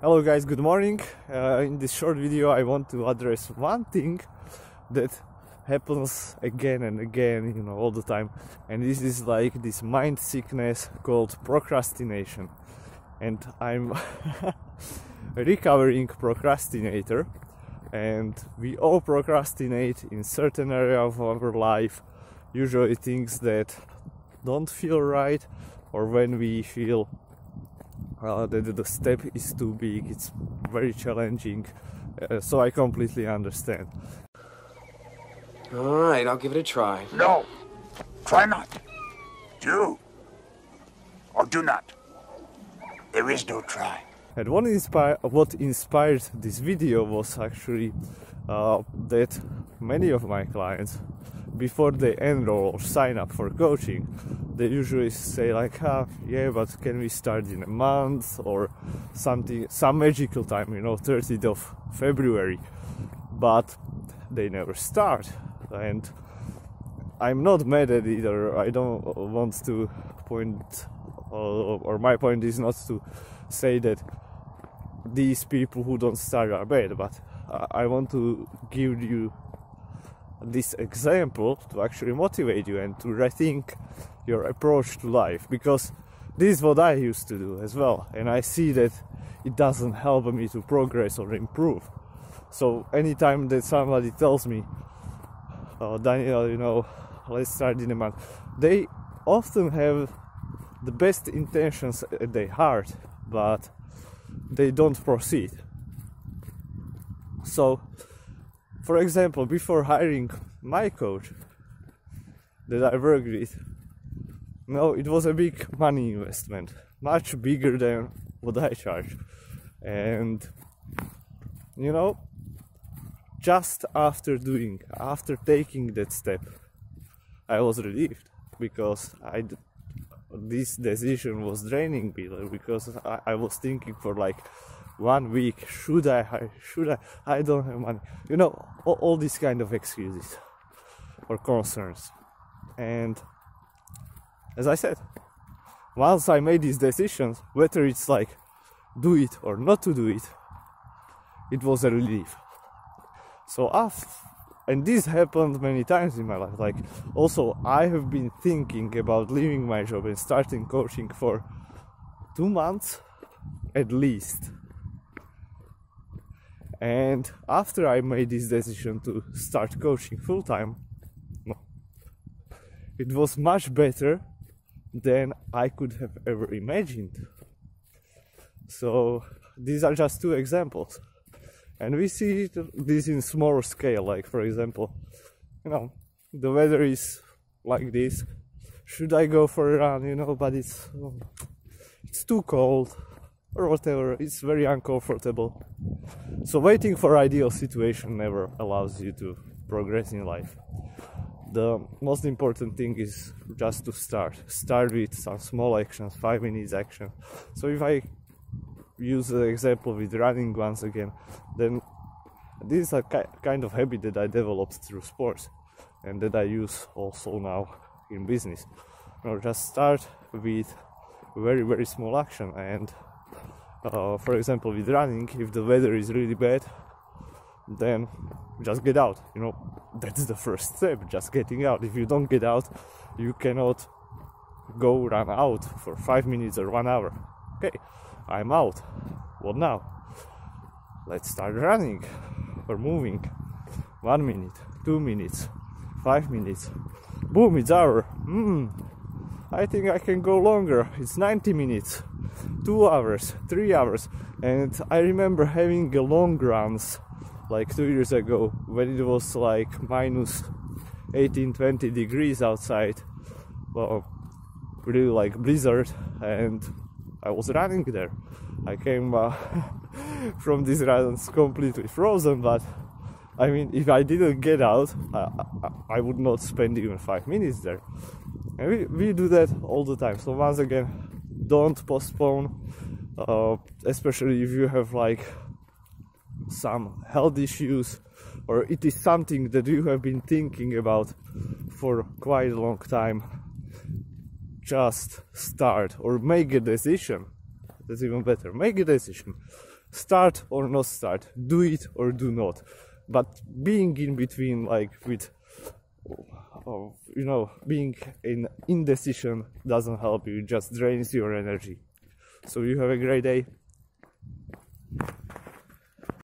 Hello guys, good morning. In this short video I want to address one thing that happens again and again, you know, all the time, and this is like this mind sickness called procrastination. And I'm a recovering procrastinator, and we all procrastinate in certain area of our life, usually things that don't feel right, or when we feel that the step is too big, it's very challenging, so I completely understand. Alright, I'll give it a try. No! Try not! Do! Or do not! There is no try. And what inspired this video was actually that many of my clients, before they enroll or sign up for coaching, they usually say like, yeah, but can we start in a month or something, some magical time, you know, 30th of February, but they never start. And I'm not mad at either. I don't want to point, or my point is not to say that these people who don't start are bad, but I want to give you this example to actually motivate you and to rethink your approach to life, because this is what I used to do as well, and I see that it doesn't help me to progress or improve. So anytime that somebody tells me, oh Daniel, you know, let's start in a month, they often have the best intentions at their heart, but they don't proceed. So for example, before hiring my coach that I worked with, no, it was a big money investment, much bigger than what I charge. And you know, just after taking that step, I was relieved, because this decision was draining me, because I was thinking for like 1 week, should I don't have money, you know, all these kind of excuses or concerns. And as I said, once I made these decisions, whether it's like do it or not to do it, it was a relief. So and this happened many times in my life. Like, also I have been thinking about leaving my job and starting coaching for 2 months at least. And after I made this decision to start coaching full-time, it was much better than I could have ever imagined. So these are just two examples, and we see this in small scale. Like, for example, you know, the weather is like this, should I go for a run, you know, but it's too cold or whatever, it's very uncomfortable. So waiting for ideal situation never allows you to progress in life. The most important thing is just to start with some small actions, 5 minutes action. So if I use the example with running once again, then this is a kind of habit that I developed through sports and that I use also now in business. You know, just start with very, very small action. And for example, with running, if the weather is really bad, then just get out, you know, that's the first step, just getting out. If you don't get out, you cannot go run out for 5 minutes or 1 hour. Okay, I'm out, what now? Let's start running or moving. 1 minute, 2 minutes, 5 minutes, boom, it's hour. I think I can go longer, it's 90 minutes, 2 hours, 3 hours. And I remember having a long runs like 2 years ago when it was like minus 18, 20 degrees outside, well, really like blizzard, and I was running there. I came from these runs completely frozen, but I mean, if I didn't get out, I would not spend even 5 minutes there. And we do that all the time. So once again, don't postpone, especially if you have like some health issues, or it is something that you have been thinking about for quite a long time. Just start, or make a decision. That's even better, make a decision. start or not start, do it or do not. But being in between, like with, you know, being in indecision doesn't help you, it just drains your energy. So you have a great day.